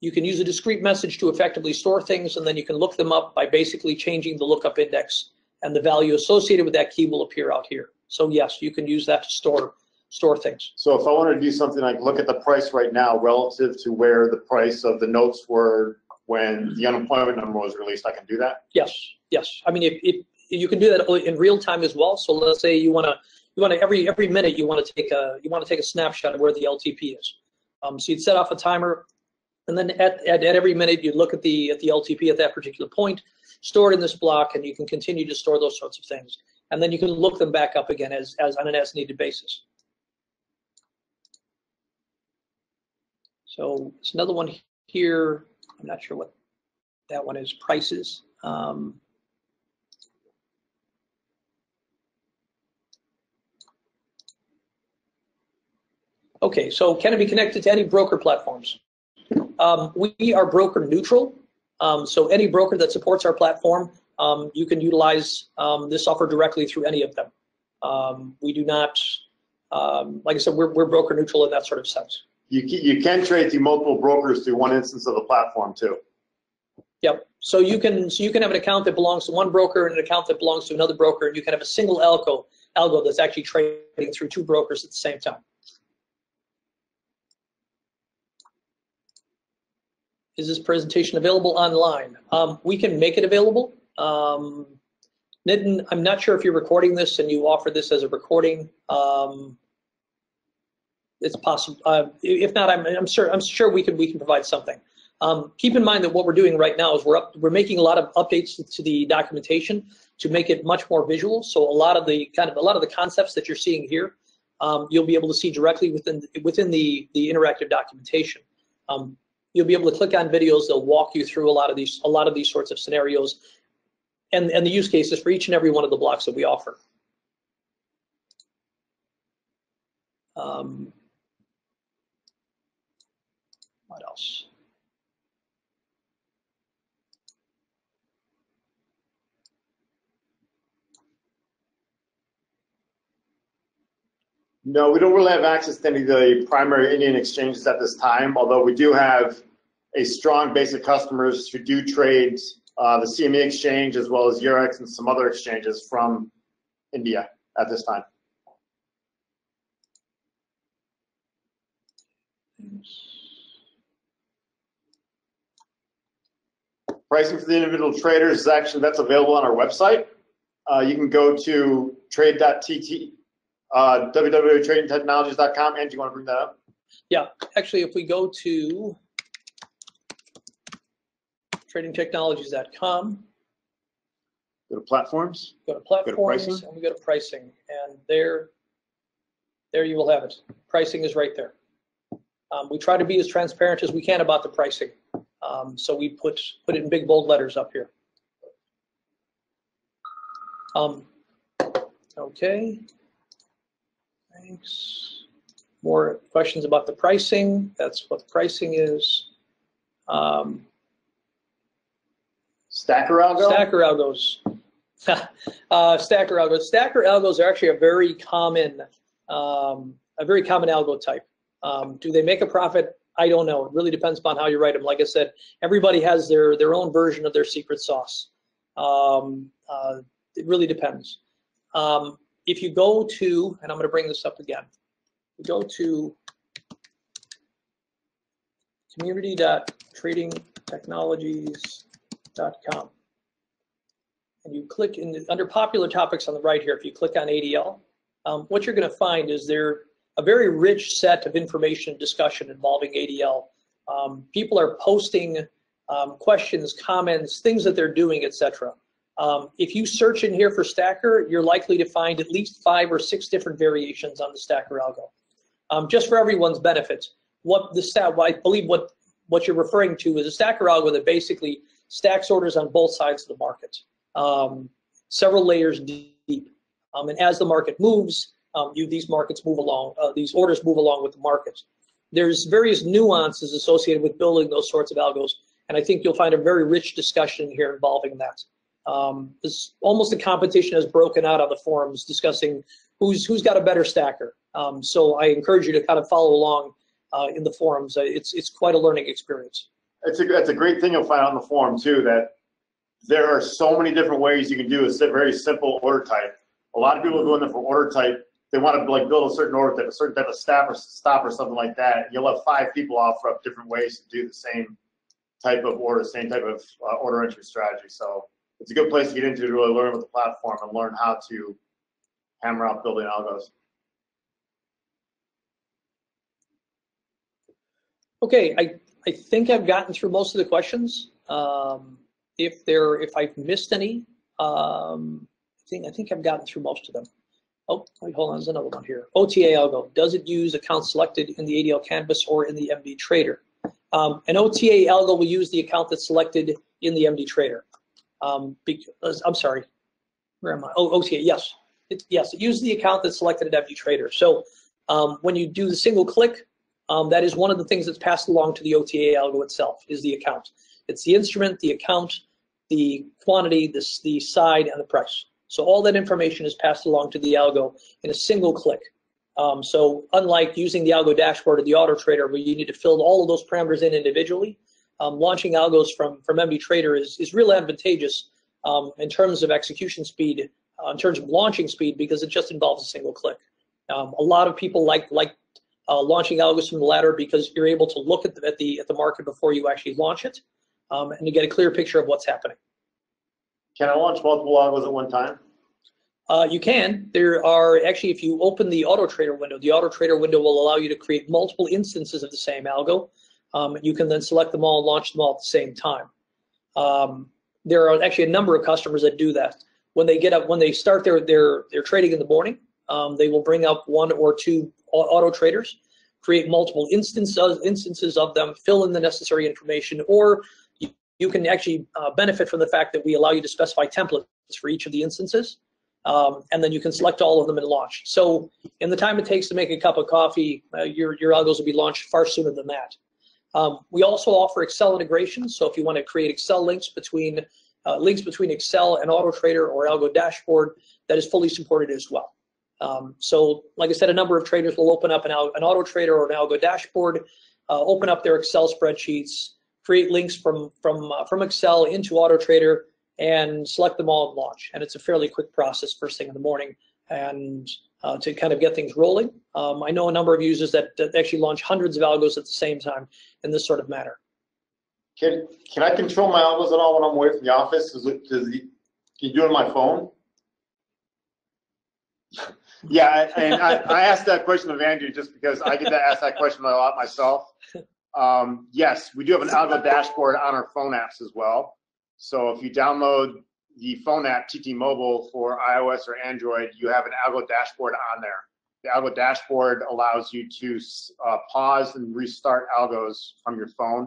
you can use a discrete message to effectively store things, and then you can look them up by basically changing the lookup index, and the value associated with that key will appear out here. So yes, you can use that to store store things. So if I wanted to do something like look at the price right now relative to where the price of the notes were when the unemployment number was released, I can do that? Yes, yes. I mean, if, if you can do that in real time as well. So let's say you want to you want to every every minute you want to take a you want to take a snapshot of where the L T P is. Um, so you'd set off a timer, and then at, at at every minute you look at the at the L T P at that particular point, stored in this block, and you can continue to store those sorts of things, and then you can look them back up again as, as on an as-needed basis. So it's another one here. I'm not sure what that one is. Prices. Um, okay. So can it be connected to any broker platforms? Um, we are broker neutral. Um, so any broker that supports our platform, um, you can utilize um, this software directly through any of them. Um, we do not, um, like I said, we're, we're broker neutral in that sort of sense. You, you can trade through multiple brokers through one instance of the platform too. Yep. So you can so you can have an account that belongs to one broker and an account that belongs to another broker, and you can have a single algo algo that's actually trading through two brokers at the same time. Is this presentation available online? Um, we can make it available. Um, Nitin, I'm not sure if you're recording this and you offer this as a recording. Um, it's possible. Uh, if not, I'm, I'm sure. I'm sure we can we can provide something. Um, keep in mind that what we're doing right now is we're up, we're making a lot of updates to the documentation to make it much more visual. So a lot of the kind of a lot of the concepts that you're seeing here, um, you'll be able to see directly within within the the interactive documentation. Um, You'll be able to click on videos. They'll walk you through a lot of these, a lot of these sorts of scenarios, and and the use cases for each and every one of the blocks that we offer. Um, what else? No, we don't really have access to any of the primary Indian exchanges at this time, although we do have a strong base of customers who do trade uh, the C M E exchange as well as Eurex and some other exchanges from India at this time. Pricing for the individual traders is actually, that's available on our website. Uh, you can go to trade dot T T. Uh, w w w dot trading technologies dot com. Andrew, you want to bring that up? Yeah, actually, if we go to trading technologies dot com, go to platforms, go to platforms, go to and we go to pricing, and there, there you will have it. Pricing is right there. Um, we try to be as transparent as we can about the pricing, um, so we put put it in big bold letters up here. Um, okay. Thanks. more questions about the pricing. That's what pricing is. Um, Stacker algo? Stacker algos. uh, stacker algos. Stacker algos are actually a very common, um, a very common algo type. Um, do they make a profit? I don't know. It really depends upon how you write them. Like I said, everybody has their, their own version of their secret sauce. Um, uh, it really depends. Um, if you go to, and I'm going to bring this up again, you go to community dot trading technologies dot com and you click in the, under popular topics on the right here, if you click on A D L, um, what you're going to find is there a very rich set of information and discussion involving A D L. Um, people are posting um, questions, comments, things that they're doing, et cetera. Um, if you search in here for Stacker, you're likely to find at least five or six different variations on the Stacker algo. Um, just for everyone's benefit, what the stat, well, I believe what what you're referring to is a Stacker algo that basically stacks orders on both sides of the market, um, several layers deep. Um, and as the market moves, um, you, these markets move along, uh, these orders move along with the market. There's various nuances associated with building those sorts of algos, and I think you'll find a very rich discussion here involving that. Um, it's almost a competition has broken out on the forums discussing who's who's got a better stacker. Um, so I encourage you to kind of follow along uh, in the forums. It's it's quite a learning experience. It's a, that's a great thing you'll find out in the forum too, that there are so many different ways you can do a very simple order type. A lot of people go in there for order type. They want to like build a certain order type, a certain type of stop or stop or something like that. You'll have five people offer up different ways to do the same type of order, same type of uh, order entry strategy. So it's a good place to get into to really learn with the platform and learn how to hammer out building algos. Okay, I, I think I've gotten through most of the questions. Um, if there, if I've missed any, um, I think I think I've gotten through most of them. Oh, wait, hold on, there's another one here. O T A algo, does it use account selected in the A D L canvas or in the M D Trader? Um, an O T A algo will use the account that's selected in the M D Trader. Um, because, I'm sorry, where am I? Oh, O T A, yes. It, yes, it uses the account that's selected at M D Trader. So um, when you do the single click, um, that is one of the things that's passed along to the O T A algo itself is the account. It's the instrument, the account, the quantity, the, the side, and the price. So all that information is passed along to the algo in a single click. Um, so unlike using the algo dashboard or the auto trader where you need to fill all of those parameters in individually, Um, launching algos from, from M D Trader is, is really advantageous um, in terms of execution speed, uh, in terms of launching speed, because it just involves a single click. Um, a lot of people like like uh, launching algos from the latter because you're able to look at the, at the, at the market before you actually launch it, um, and you get a clear picture of what's happening. Can I launch multiple algos at one time? Uh, you can. There are actually, if you open the auto trader window, the auto trader window will allow you to create multiple instances of the same algo. Um, you can then select them all and launch them all at the same time. Um, there are actually a number of customers that do that. When they get up, when they start their their their trading in the morning, um, they will bring up one or two auto traders, create multiple instances instances of them, fill in the necessary information, or you, you can actually uh, benefit from the fact that we allow you to specify templates for each of the instances, um, and then you can select all of them and launch. So in the time it takes to make a cup of coffee, uh, your your algos will be launched far sooner than that. Um, we also offer Excel integration, so if you want to create Excel links between uh, links between Excel and AutoTrader or Algo Dashboard, that is fully supported as well. Um, so, like I said, a number of traders will open up an, an AutoTrader or an Algo Dashboard, uh, open up their Excel spreadsheets, create links from from uh, from Excel into AutoTrader, and select them all and launch. And it's a fairly quick process first thing in the morning, and Uh, to kind of get things rolling. Um, I know a number of users that, that actually launch hundreds of algos at the same time in this sort of manner. Can, can I control my algos at all when I'm away from the office? Is it, does it, can you do it on my phone? Yeah, I, and I, I asked that question of Andrew just because I get to ask that question a lot myself. Um, yes, we do have an algo dashboard on our phone apps as well. So if you download the phone app, T T Mobile for iOS or Android, you have an algo dashboard on there. The algo dashboard allows you to uh, pause and restart algos from your phone.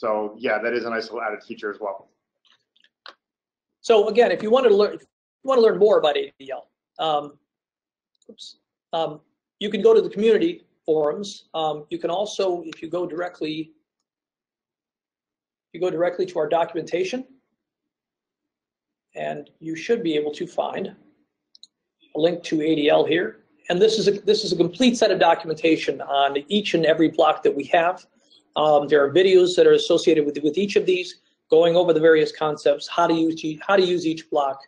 So yeah, that is a nice little added feature as well. So again, if you want to learn, if you want to learn more about A D L, um, oops, um, You can go to the community forums. Um, you can also, if you go directly, you go directly to our documentation, and you should be able to find a link to A D L here. And this is a, this is a complete set of documentation on each and every block that we have. Um, there are videos that are associated with with each of these, going over the various concepts, how to use how to use each block,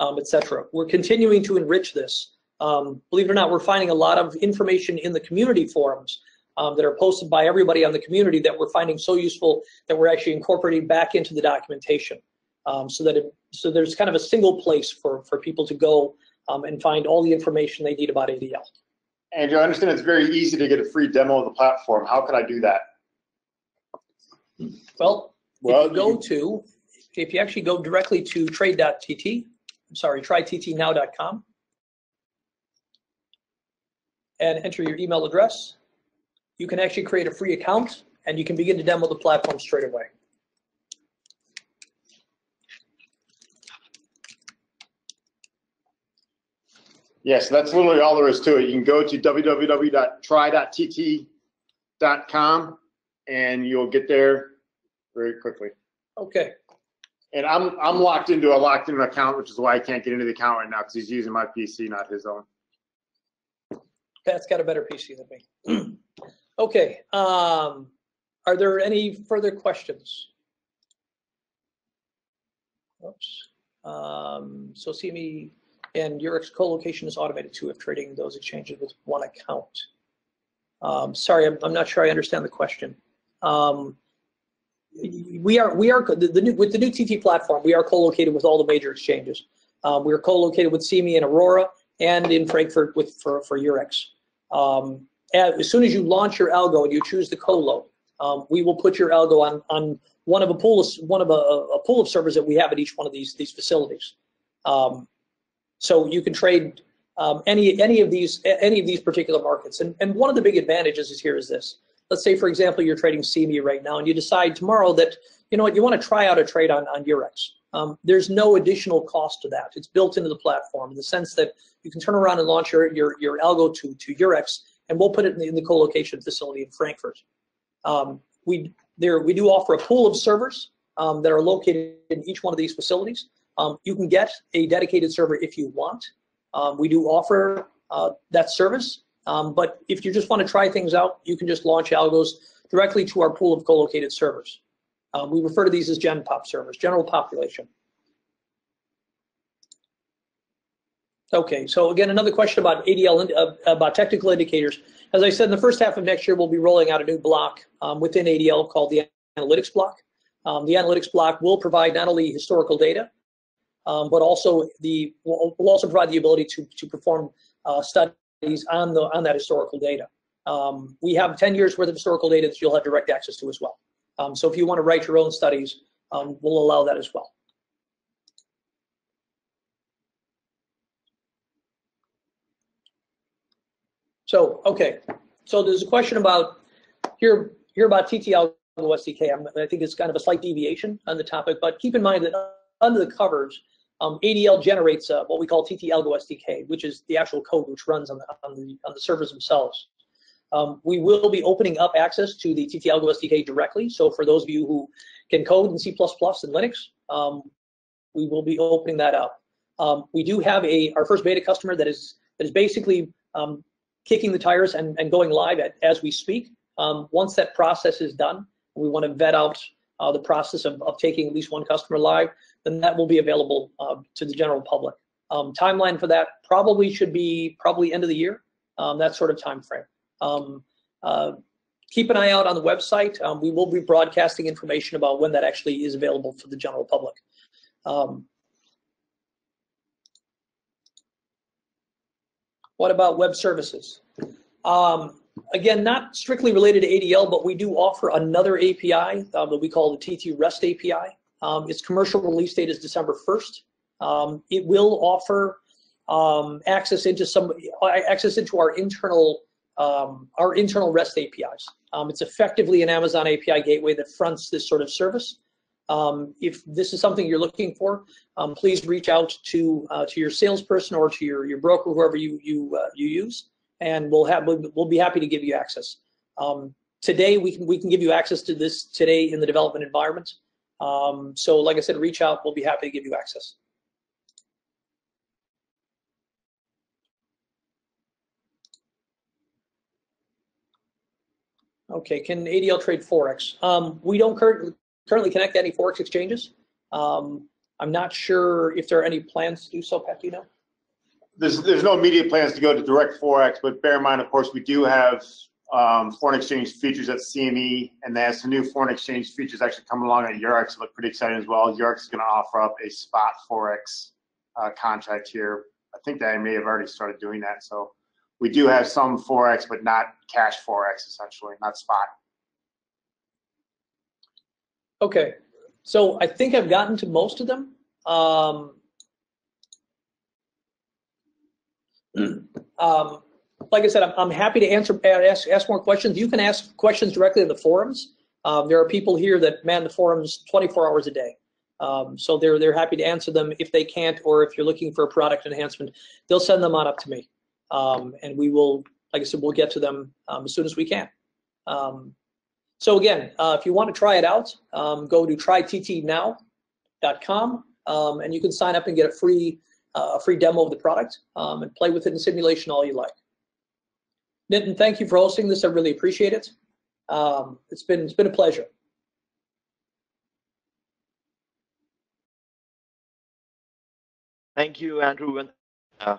um, et cetera. We're continuing to enrich this. Um, believe it or not, we're finding a lot of information in the community forums um, that are posted by everybody on the community that we're finding so useful that we're actually incorporating back into the documentation, um, so that it, so there's kind of a single place for for people to go um, and find all the information they need about A D L. Andrew, I understand it's very easy to get a free demo of the platform. How can I do that? Well, well, if you go to, if you actually go directly to trade dot T T, I'm sorry, try T T now dot com, and enter your email address, you can actually create a free account, and you can begin to demo the platform straight away. Yes, that's literally all there is to it. You can go to w w w dot try dot T T dot com, and you'll get there very quickly. Okay. And I'm I'm locked into a locked in account, which is why I can't get into the account right now, because he's using my P C, not his own. Pat's got a better P C than me. Okay. Um, are there any further questions? Oops. Um, so C M E and Eurex co-location is automated too if trading those exchanges with one account. Um, sorry, I'm, I'm not sure I understand the question. Um, we are we are the, the new, with the new T T platform, we are co-located with all the major exchanges. Um, we are co-located with C M E in Aurora and in Frankfurt with for for Eurex. Um, as soon as you launch your algo and you choose the colo, um, we will put your algo on on one of a pool of one of a, a pool of servers that we have at each one of these these facilities. Um, so you can trade um, any any of these any of these particular markets. And and one of the big advantages is here is this. Let's say, for example, you're trading C M E right now, and you decide tomorrow that, you know what, you want to try out a trade on, on Eurex. Um, there's no additional cost to that. It's built into the platform in the sense that you can turn around and launch your, your, your algo to, to Eurex, and we'll put it in the, in the co-location facility in Frankfurt. Um, we, there, we do offer a pool of servers um, that are located in each one of these facilities. Um, you can get a dedicated server if you want. Um, we do offer uh, that service. Um, but if you just want to try things out, you can just launch algos directly to our pool of co-located servers. Um, we refer to these as Gen Pop servers, general population. Okay, so again, another question about A D L, uh, about technical indicators. As I said, in the first half of next year, we'll be rolling out a new block um, within A D L called the analytics block. Um, the analytics block will provide not only historical data, um, but also the will also provide the ability to to perform uh, studies on the on that historical data. Um, we have ten years worth of historical data that you'll have direct access to as well. Um, so if you want to write your own studies, um, we'll allow that as well. So okay, so there's a question about here here about T T Algo S D K. I'm, I think it's kind of a slight deviation on the topic, but keep in mind that under the covers, Um, A D L generates uh, what we call T T Algo S D K, which is the actual code which runs on the, on the, on the servers themselves. Um, we will be opening up access to the T T Algo S D K directly. So for those of you who can code in C plus plus and Linux, um, we will be opening that up. Um, we do have a our first beta customer that is that is basically um, kicking the tires and, and going live at, as we speak. Um, once that process is done, we want to vet out Uh, the process of, of taking at least one customer live, then that will be available uh, to the general public. Um, timeline for that probably should be probably end of the year, um, that sort of time frame. Um, uh, keep an eye out on the website. Um, we will be broadcasting information about when that actually is available for the general public. Um, what about web services? Um, Again, not strictly related to A D L, but we do offer another A P I um, that we call the T T REST A P I. Um, its commercial release date is December first. Um, it will offer um, access into some access into our internal um, our internal REST A P Is. Um, it's effectively an Amazon A P I gateway that fronts this sort of service. Um, if this is something you're looking for, um, please reach out to uh, to your salesperson or to your your broker, whoever you you uh, you use. and we'll have we'll be happy to give you access. Um, today we can we can give you access to this today in the development environment. Um, so like I said, reach out. We'll be happy to give you access. Okay, can A D L trade Forex? Um, we don't cur currently connect to any Forex exchanges. Um, I'm not sure if there are any plans to do so, Pat, do you know? There's, there's no immediate plans to go to direct Forex, but bear in mind, of course, we do have um, foreign exchange features at C M E, and there's some new foreign exchange features actually coming along at Eurex. Look pretty exciting as well. Eurex is going to offer up a spot Forex uh, contract here. I think that I may have already started doing that, so. We do have some Forex, but not cash Forex, essentially, not spot. Okay, so I think I've gotten to most of them. Um, um, like I said, I'm, I'm happy to answer, ask, ask more questions. You can ask questions directly in the forums. Um, there are people here that man the forums twenty-four hours a day. Um, so they're, they're happy to answer them if they can't, or if you're looking for a product enhancement, they'll send them on up to me. Um, and we will, like I said, we'll get to them um, as soon as we can. Um, so again, uh, if you want to try it out, um, go to try T T now dot com, um, and you can sign up and get a free, uh, free demo of the product um, and play with it in simulation all you like. Nitin, thank you for hosting this. I really appreciate it. Um, it's been it's been a pleasure. Thank you, Andrew. Uh,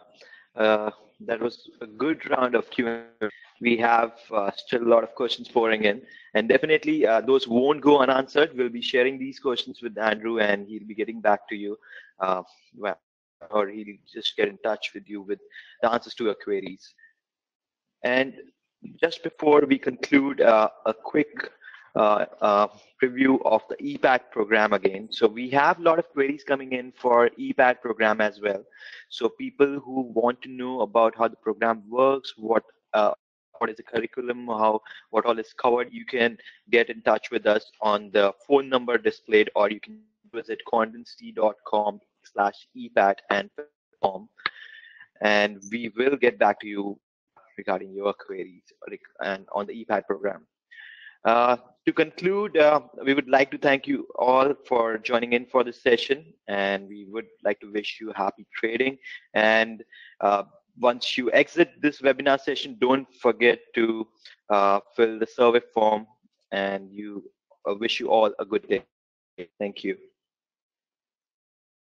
uh, That was a good round of Q and A. We have uh, still a lot of questions pouring in, and definitely uh, those won't go unanswered. We'll be sharing these questions with Andrew, and he'll be getting back to you, uh, well, or he'll just get in touch with you with the answers to your queries. And just before we conclude, uh, a quick uh, uh, preview of the E PAT program again. So we have a lot of queries coming in for E PAT program as well. So people who want to know about how the program works, what uh, what is the curriculum, how what all is covered, you can get in touch with us on the phone number displayed, or you can visit quantinsti dot com slash E PAT and form, and we will get back to you regarding your queries and on the E PAT program. Uh, to conclude, uh, we would like to thank you all for joining in for this session, and we would like to wish you happy trading. And uh, once you exit this webinar session, don't forget to uh, fill the survey form, and you uh, wish you all a good day. Thank you.